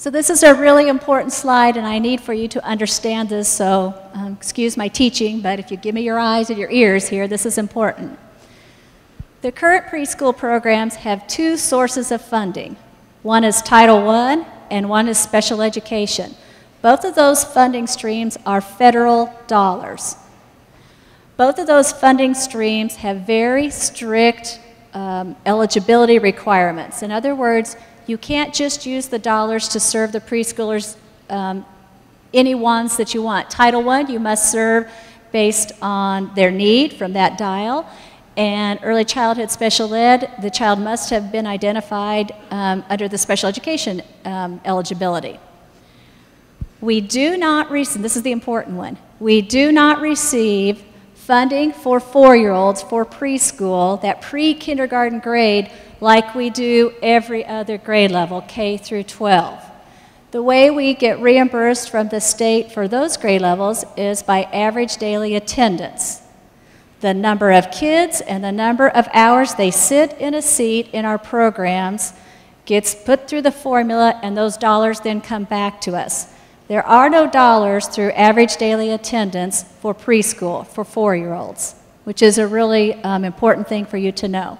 So this is a really important slide, and I need for you to understand this, so excuse my teaching, but if you give me your eyes and your ears here, this is important. The current preschool programs have two sources of funding. One is Title I, and one is special education. Both of those funding streams are federal dollars. Both of those funding streams have very strict eligibility requirements. In other words, you can't just use the dollars to serve the preschoolers any ones that you want. Title I, you must serve based on their need from that dial. And early childhood special ed, the child must have been identified under the special education eligibility. We do not receive, this is the important one, we do not receive funding for four-year-olds for preschool, that pre-kindergarten grade, like we do every other grade level, K through 12. The way we get reimbursed from the state for those grade levels is by average daily attendance, the number of kids and the number of hours they sit in a seat in our programs gets put through the formula, and those dollars then come back to us. There are no dollars through average daily attendance for preschool, for four-year-olds, which is a really important thing for you to know.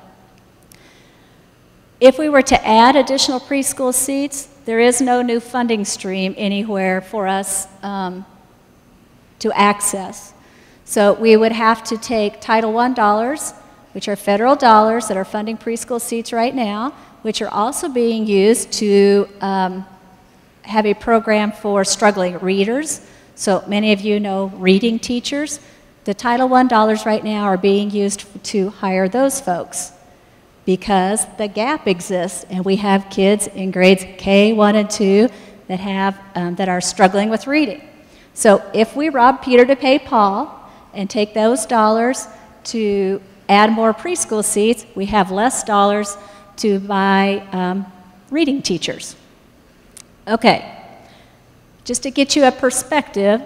If we were to add additional preschool seats, there is no new funding stream anywhere for us to access. So we would have to take Title I dollars, which are federal dollars that are funding preschool seats right now, which are also being used to have a program for struggling readers. So many of you know reading teachers. The Title I dollars right now are being used to hire those folks, because the gap exists, and we have kids in grades K1 and 2 that have that are struggling with reading. So if we rob Peter to pay Paul and take those dollars to add more preschool seats, we have less dollars to buy reading teachers. Okay, just to get you a perspective,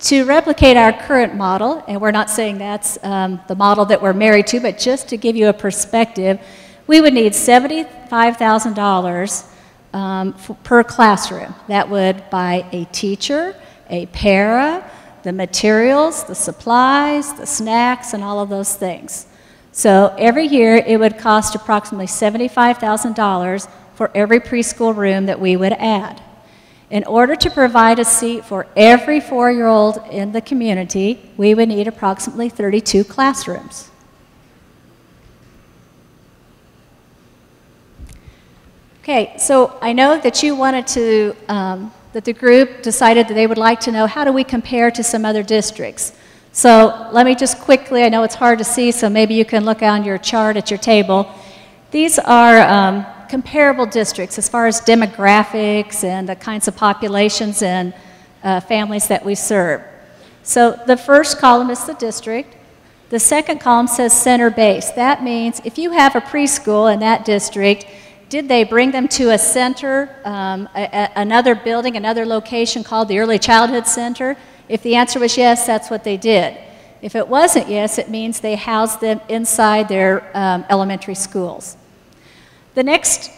to replicate our current model, and we're not saying that's the model that we're married to, but just to give you a perspective, we would need $75,000 per classroom. That would buy a teacher, a para, the materials, the supplies, the snacks, and all of those things. So every year it would cost approximately $75,000 for every preschool room that we would add. In order to provide a seat for every four-year-old in the community, we would need approximately 32 classrooms. Okay, so I know that you wanted to, that the group decided that they would like to know, how do we compare to some other districts? So let me just quickly, I know it's hard to see, so maybe you can look on your chart at your table. These are comparable districts as far as demographics and the kinds of populations and families that we serve. So the first column is the district. The second column says center-based. That means if you have a preschool in that district, did they bring them to a center, another building, another location called the Early Childhood Center? If the answer was yes, that's what they did. If it wasn't yes, it means they housed them inside their elementary schools. The next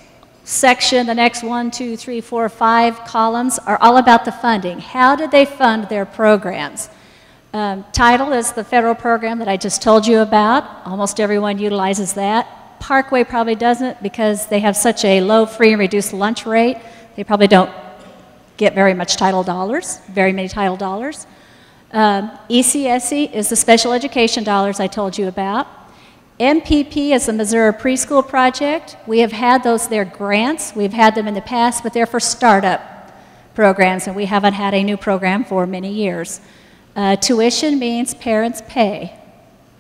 section, the next 1, 2, 3, 4, 5 columns are all about the funding. How did they fund their programs? Title is the federal program that I just told you about. Almost everyone utilizes that. Parkway probably doesn't, because they have such a low free and reduced lunch rate. They probably don't get very much Title dollars, very many Title dollars. ECSE is the special education dollars I told you about. MPP is the Missouri Preschool Project. We have had those, they're grants. We've had them in the past, but they're for startup programs, and we haven't had a new program for many years. Tuition means parents pay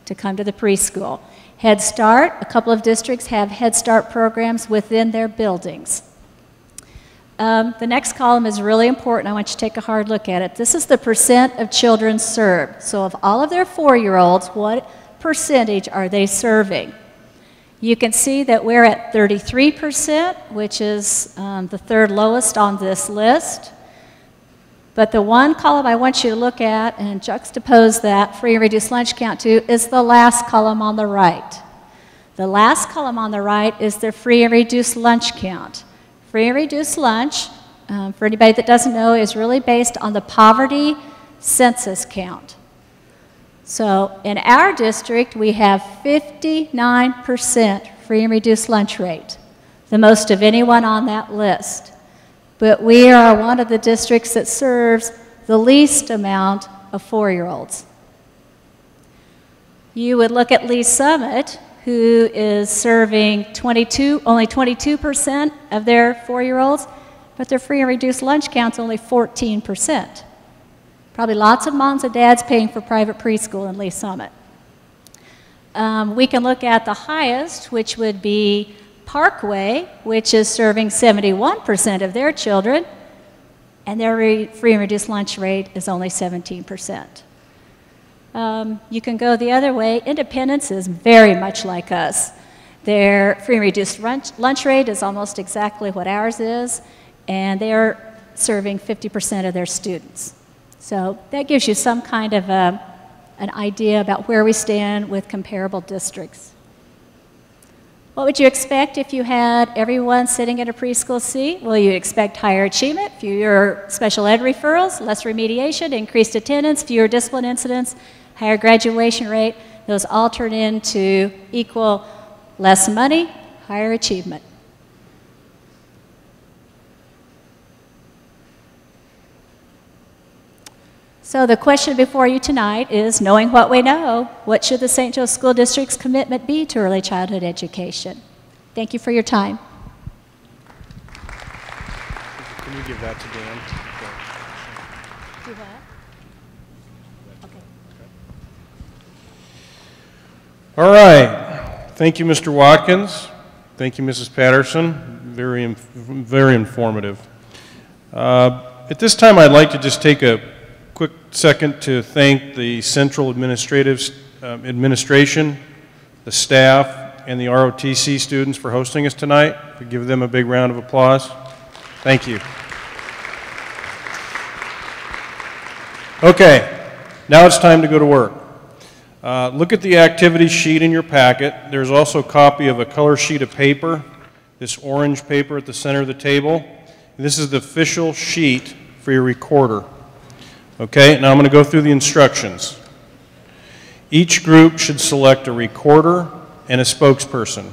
to come to the preschool. Head Start, a couple of districts have Head Start programs within their buildings. The next column is really important. I want you to take a hard look at it. This is the percent of children served. So of all of their four-year-olds, what percentage are they serving? You can see that we're at 33%, which is the third lowest on this list. But the one column I want you to look at and juxtapose that free and reduced lunch count to is the last column on the right. The last column on the right is their free and reduced lunch count. Free and reduced lunch for anybody that doesn't know, is really based on the poverty census count. So in our district, we have 59% free and reduced lunch rate, the most of anyone on that list. But we are one of the districts that serves the least amount of four-year-olds. You would look at Lee Summit, who is serving only 22% of their four-year-olds, but their free and reduced lunch count's only 14%. Probably lots of moms and dads paying for private preschool in Lee Summit. We can look at the highest, which would be Parkway, which is serving 71% of their children, and their free and reduced lunch rate is only 17%. You can go the other way. Independence is very much like us. Their free and reduced lunch rate is almost exactly what ours is, and they're serving 50% of their students. So that gives you some kind of an idea about where we stand with comparable districts. What would you expect if you had everyone sitting in a preschool seat? Well, you'd expect higher achievement, fewer special ed referrals, less remediation, increased attendance, fewer discipline incidents, higher graduation rate. Those all turn into equal less money, higher achievement. So the question before you tonight is, knowing what we know, what should the St. Joseph School District's commitment be to early childhood education? Thank you for your time. Can you give that to Dan? Do that? Okay. All right. Thank you, Mr. Watkins. Thank you, Mrs. Patterson. Very informative. At this time, I'd like to just take a quick second to thank the Central Administration, the staff, and the ROTC students for hosting us tonight. We give them a big round of applause. Thank you. Okay, now it's time to go to work. Look at the activity sheet in your packet. There's also a copy of a color sheet of paper, this orange paper at the center of the table. This is the official sheet for your recorder. Okay, now I'm going to go through the instructions. Each group should select a recorder and a spokesperson.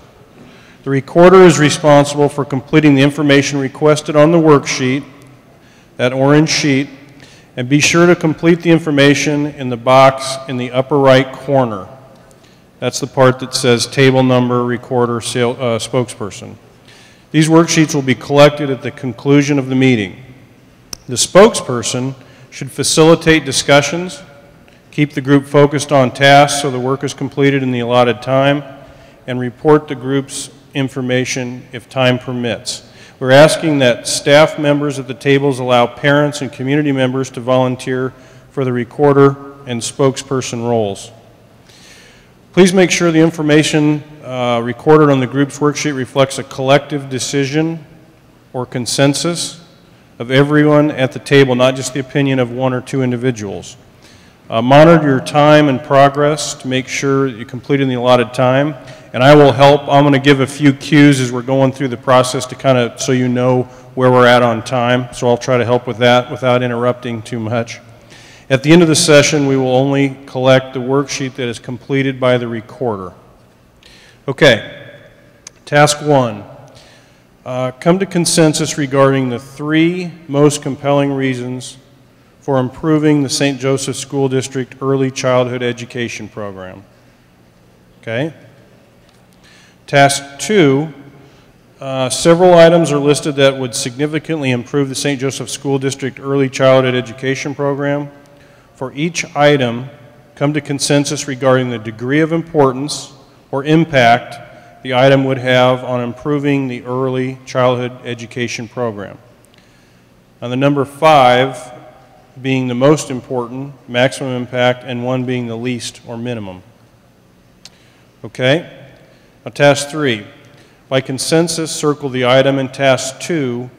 The recorder is responsible for completing the information requested on the worksheet, that orange sheet, and be sure to complete the information in the box in the upper right corner. That's the part that says table number, recorder, spokesperson. These worksheets will be collected at the conclusion of the meeting. The spokesperson should facilitate discussions, keep the group focused on tasks so the work is completed in the allotted time, and report the group's information if time permits. We're asking that staff members at the tables allow parents and community members to volunteer for the recorder and spokesperson roles. Please make sure the information recorded on the group's worksheet reflects a collective decision or consensus of everyone at the table, not just the opinion of one or two individuals. Monitor your time and progress to make sure that you completed in the allotted time. And I will help. I'm going to give a few cues as we're going through the process to kind of so you know where we're at on time. So I'll try to help with that without interrupting too much. At the end of the session, we will only collect the worksheet that is completed by the recorder. Okay, task one. Come to consensus regarding the three most compelling reasons for improving the St. Joseph School District Early Childhood Education Program. Okay. Task two, several items are listed that would significantly improve the St. Joseph School District Early Childhood Education Program. For each item, come to consensus regarding the degree of importance or impact the item would have on improving the early childhood education program. And the number five being the most important, maximum impact, and one being the least or minimum. Okay, now task three. By consensus, circle the item in task two